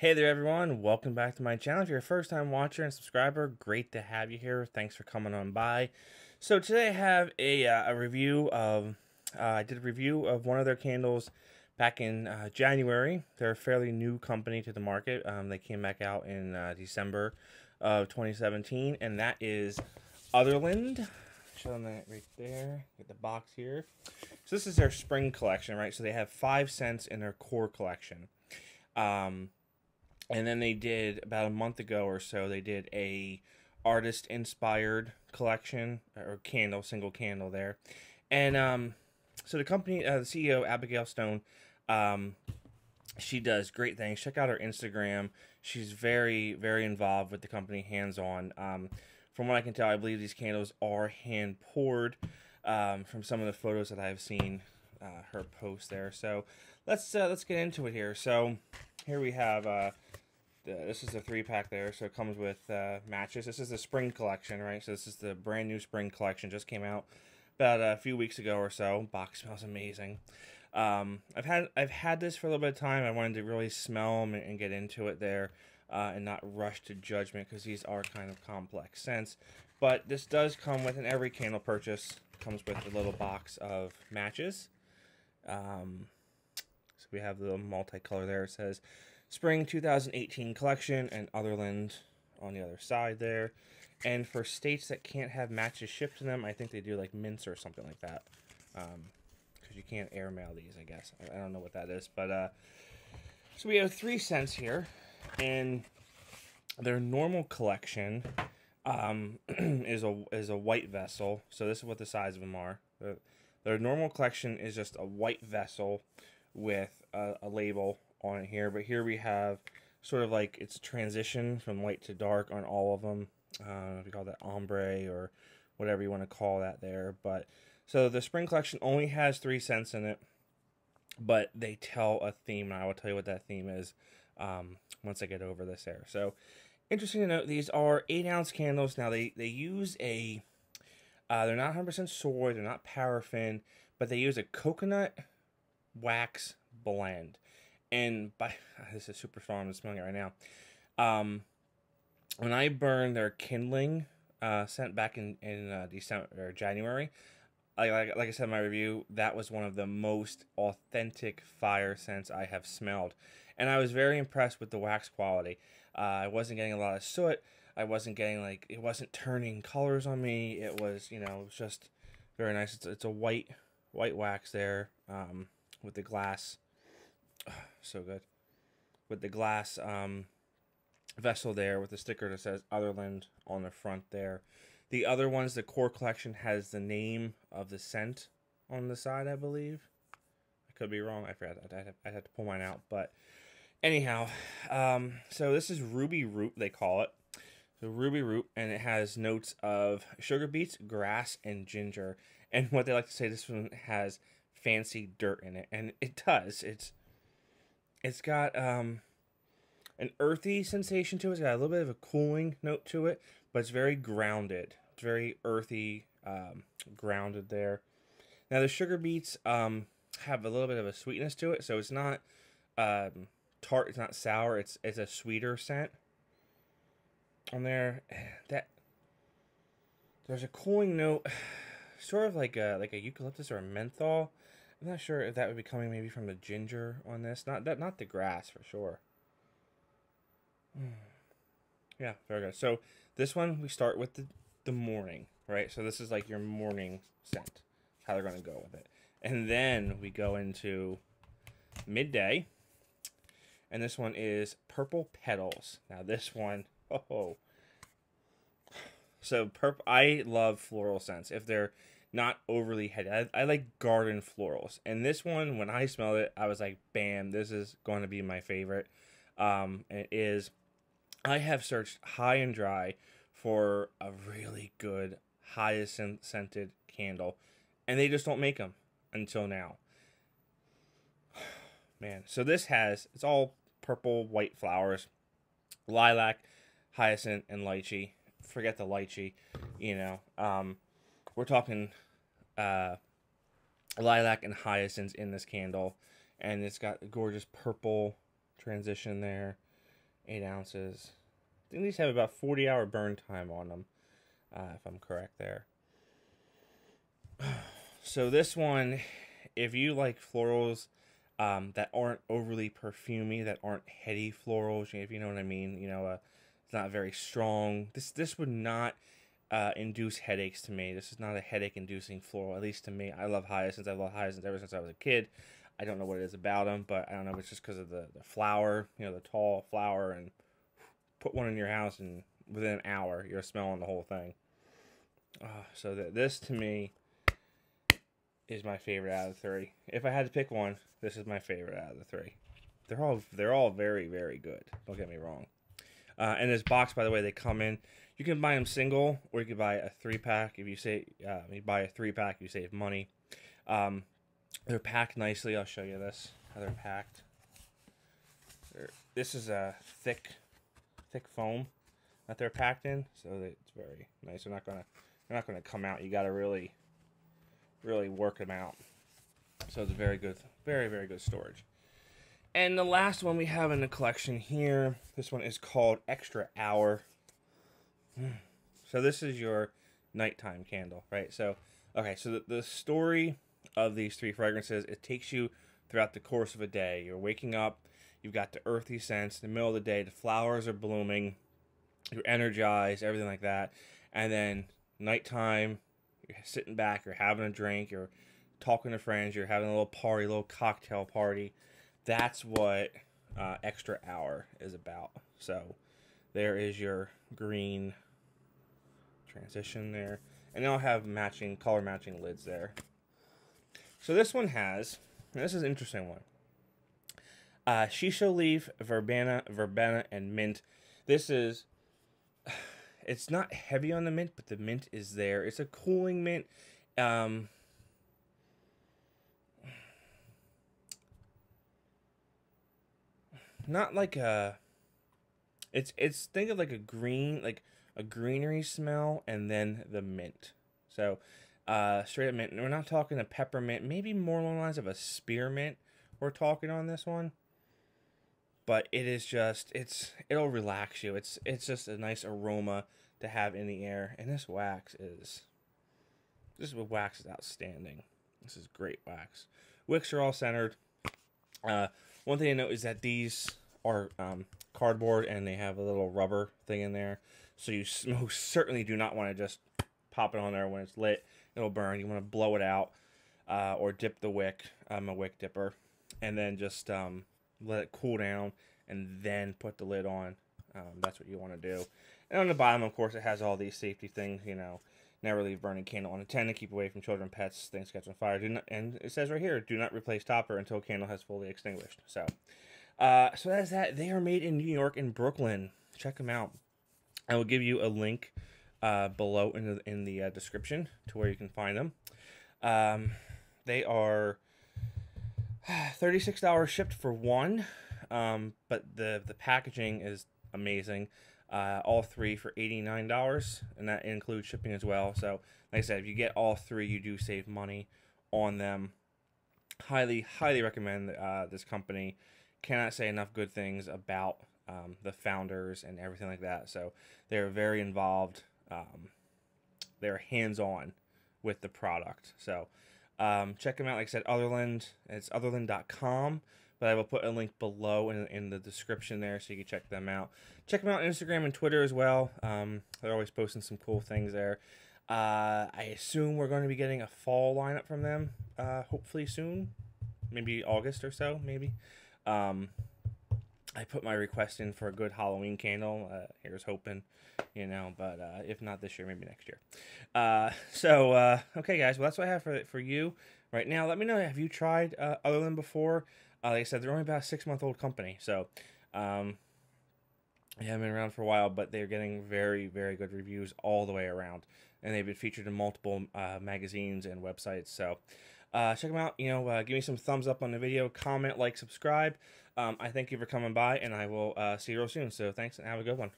Hey there everyone, welcome back to my channel. If you're a first time watcher and subscriber, great to have you here. Thanks for coming on by. So today I have I did a review of one of their candles back in January. They're a fairly new company to the market. They came back out in December of 2017, and that is Otherland. Show them that right there. Get the box here. So this is their spring collection, right? So they have 5 scents in their core collection. And then they did, about a month ago or so, they did a artist-inspired collection, or candle, single candle there. And so the company, the CEO, Abigail Stone, she does great things. Check out her Instagram. She's very, very involved with the company, hands-on. From what I can tell, I believe these candles are hand-poured from some of the photos that I've seen her post there. So let's get into it here. So here we have... This is a 3-pack there, so it comes with matches. This is the spring collection, right? So this is the brand new spring collection. Just came out about a few weeks ago or so. Box smells amazing. I've had this for a little bit of time. I wanted to really smell them and get into it there and not rush to judgment, because these are kind of complex scents. But this does come with, in every candle purchase, comes with a little box of matches. So we have the little multicolor there. It says Spring 2018 collection and Otherland on the other side there. And for states that can't have matches shipped to them, I think they do like mints or something like that. Because you can't airmail these, I guess. I don't know what that is. But so we have 3 scents here. And their normal collection is a white vessel. So this is what the size of them are. Their normal collection is just a white vessel with a label on it here, but here we have sort of like, it's a transition from light to dark on all of them. If you call that ombre or whatever you want to call that there. But so the spring collection only has 3 scents in it, but they tell a theme, and I will tell you what that theme is once I get over this there. So interesting to note, these are 8-ounce candles. Now they use a they're not 100% soy, they're not paraffin, but they use a coconut wax blend. And by, this is super strong, I'm smelling it right now. When I burned their Kindling scent back in December or January, like I said in my review, that was one of the most authentic fire scents I have smelled. And I was very impressed with the wax quality. I wasn't getting a lot of soot. I wasn't getting, like, it wasn't turning colors on me. It was, you know, it was just very nice. It's a white wax there with the glass. So good. With the glass vessel there with the sticker that says Otherland on the front there. The other ones, the core collection has the name of the scent on the side, I believe. I could be wrong. I forgot. I'd have to pull mine out. But anyhow, so this is Ruby Root, they call it. So Ruby Root, and it has notes of sugar beets, grass, and ginger. And what they like to say, this one has fancy dirt in it. And it does. It's got an earthy sensation to it. It's got a little bit of a cooling note to it, but it's very grounded. It's very earthy, grounded there. Now, the sugar beets have a little bit of a sweetness to it, so it's not tart. It's not sour. It's a sweeter scent on there. There's a cooling note, sort of like a eucalyptus or a menthol. I'm not sure if that would be coming maybe from the ginger on this. Not the grass for sure. Yeah, very good. So this one, we start with the morning, right? So this is like your morning scent, how they're going to go with it. And then we go into midday. And this one is Purple Petals. Now this one, So purple, I love floral scents. If they're not overly heady. I like garden florals. And this one, when I smelled it, I was like, bam, this is going to be my favorite. And it is. I have searched high and dry for a really good hyacinth-scented candle, and they just don't make them until now. Man, so this has, it's all purple, white flowers, lilac, hyacinth, and lychee. Forget the lychee, you know. We're talking lilac and hyacinths in this candle, and it's got a gorgeous purple transition there. 8 ounces. I think these have about 40-hour burn time on them, if I'm correct there. So this one, if you like florals that aren't overly perfumey, that aren't heady florals, if you know what I mean, you know, it's not very strong. This would not induce headaches to me. This is not a headache-inducing floral, at least to me. I love hyacinths. I've loved hyacinths ever since I was a kid. I don't know what it is about them, but I don't know if it's just because of the flower, you know, the tall flower, and put one in your house and within an hour you're smelling the whole thing. So this to me is my favorite out of the three. If I had to pick one, this is my favorite out of the three. They're all very, very good. Don't get me wrong. And this box, by the way, they come in. You can buy them single, or you can buy a 3-pack. If you say you buy a 3-pack, you save money. They're packed nicely. I'll show you this, how they're packed. This is a thick foam that they're packed in, so it's very nice. They're not gonna come out. You got to really work them out. So it's a very good, very, very good storage. And the last one we have in the collection here, this one is called Extra Hour. So this is your nighttime candle, right? So, okay, so the story of these three fragrances, it takes you throughout the course of a day. You're waking up, you've got the earthy scents, in the middle of the day, the flowers are blooming, you're energized, everything like that. And then nighttime, you're sitting back, you're having a drink, you're talking to friends, you're having a little party, a little cocktail party. That's what Extra Hour is about. So there is your green transition there. And they'll have matching, color matching lids there. So this one has, and this is an interesting one, shisho leaf, verbena, and mint. This is, it's not heavy on the mint, but the mint is there. It's a cooling mint. Not like a, it's think of like a green, like a greenery smell, and then the mint. So straight up mint. And we're not talking a peppermint, maybe more along the lines of a spearmint we're talking on this one. But it is just, it'll relax you. It's just a nice aroma to have in the air. And this wax is, wax is outstanding. This is great wax. Wicks are all centered. One thing to note is that these are cardboard, and they have a little rubber thing in there, so you most certainly do not want to just pop it on there when it's lit. It'll burn. You want to blow it out, or dip the wick, a wick dipper, and then just let it cool down, and then put the lid on. That's what you want to do. And on the bottom, of course, it has all these safety things, you know, never leave burning candle unattended, keep away from children, pets, things catch on fire. Do not, and it says right here, do not replace topper until candle has fully extinguished. So, so that is that. They are made in New York and Brooklyn. Check them out. I will give you a link below in the description to where you can find them. They are $36 shipped for one, but the packaging is amazing. All three for $89, and that includes shipping as well. So, like I said, if you get all three, you do save money on them. Highly, highly recommend this company. Cannot say enough good things about the founders and everything like that. So, they're very involved. They're hands-on with the product. So, check them out. Like I said, Otherland. It's Otherland.com. But I will put a link below in the description there, so you can check them out. Check them out on Instagram and Twitter as well. They're always posting some cool things there. I assume we're going to be getting a fall lineup from them, hopefully soon. Maybe August or so, maybe. I put my request in for a good Halloween candle. Here's hoping, you know, but if not this year, maybe next year. Okay, guys, well, that's what I have for you right now. Let me know, have you tried Otherland before? Like I said, they're only about a 6-month-old company, so they haven't been around for a while, but they're getting very, very good reviews all the way around, and they've been featured in multiple magazines and websites, so check them out. You know, give me some thumbs up on the video, comment, like, subscribe. I thank you for coming by, and I will see you real soon, so thanks, and have a good one.